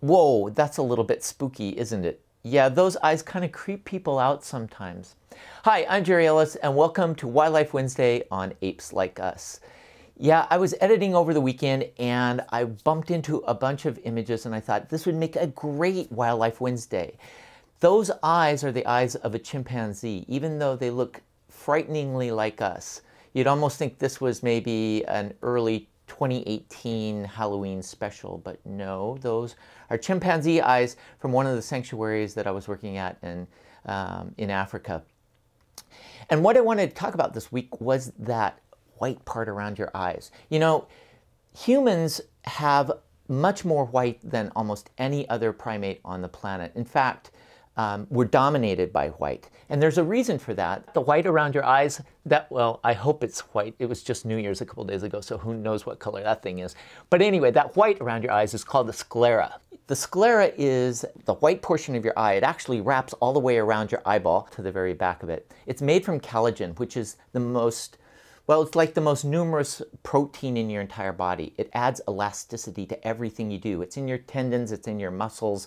Whoa, that's a little bit spooky, isn't it? Yeah, those eyes kind of creep people out sometimes. Hi, I'm Gerry Ellis, and welcome to Wildlife Wednesday on Apes Like Us. Yeah, I was editing over the weekend, and I bumped into a bunch of images, and I thought this would make a great Wildlife Wednesday. Those eyes are the eyes of a chimpanzee, even though they look frighteningly like us. You'd almost think this was maybe an early 2018 Halloween special, but no, those are chimpanzee eyes from one of the sanctuaries that I was working at in Africa. And what I wanted to talk about this week was that white part around your eyes. You know, humans have much more white than almost any other primate on the planet. In fact, we're dominated by white. And there's a reason for that. The white around your eyes, that, well, I hope it's white. It was just New Year's a couple days ago, so who knows what color that thing is. But anyway, that white around your eyes is called the sclera. The sclera is the white portion of your eye. It actually wraps all the way around your eyeball to the very back of it. It's made from collagen, which is the most, well, it's like the most numerous protein in your entire body. It adds elasticity to everything you do. It's in your tendons, it's in your muscles,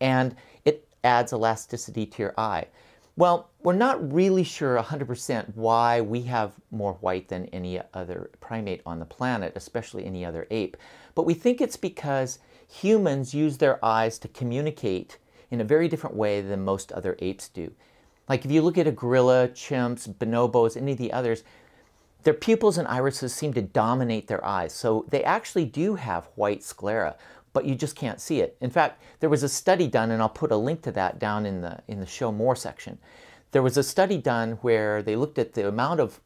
and it adds elasticity to your eye. Well, we're not really sure 100% why we have more white than any other primate on the planet, especially any other ape, but we think it's because humans use their eyes to communicate in a very different way than most other apes do. Like if you look at a gorilla, chimps, bonobos, any of the others, their pupils and irises seem to dominate their eyes, so they actually do have white sclera, but you just can't see it. In fact, there was a study done, and I'll put a link to that down in the show more section. There was a study done where they looked at the amount of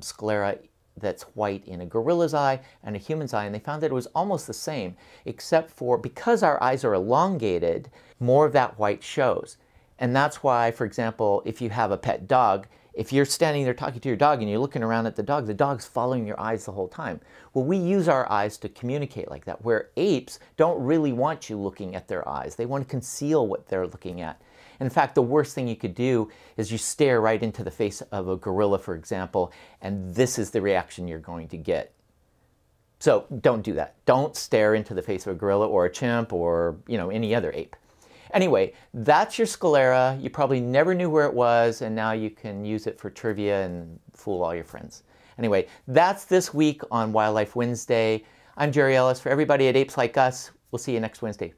sclera that's white in a gorilla's eye and a human's eye, and they found that it was almost the same, except for because our eyes are elongated, more of that white shows. And that's why, for example, if you have a pet dog, if you're standing there talking to your dog and you're looking around at the dog, the dog's following your eyes the whole time. Well, we use our eyes to communicate like that, where apes don't really want you looking at their eyes. They want to conceal what they're looking at. And in fact, the worst thing you could do is you stare right into the face of a gorilla, for example, and this is the reaction you're going to get. So don't do that. Don't stare into the face of a gorilla or a chimp or, you know, any other ape. Anyway, that's your sclera. You probably never knew where it was, and now you can use it for trivia and fool all your friends. Anyway, that's this week on Wildlife Wednesday. I'm Gerry Ellis for everybody at Apes Like Us. We'll see you next Wednesday.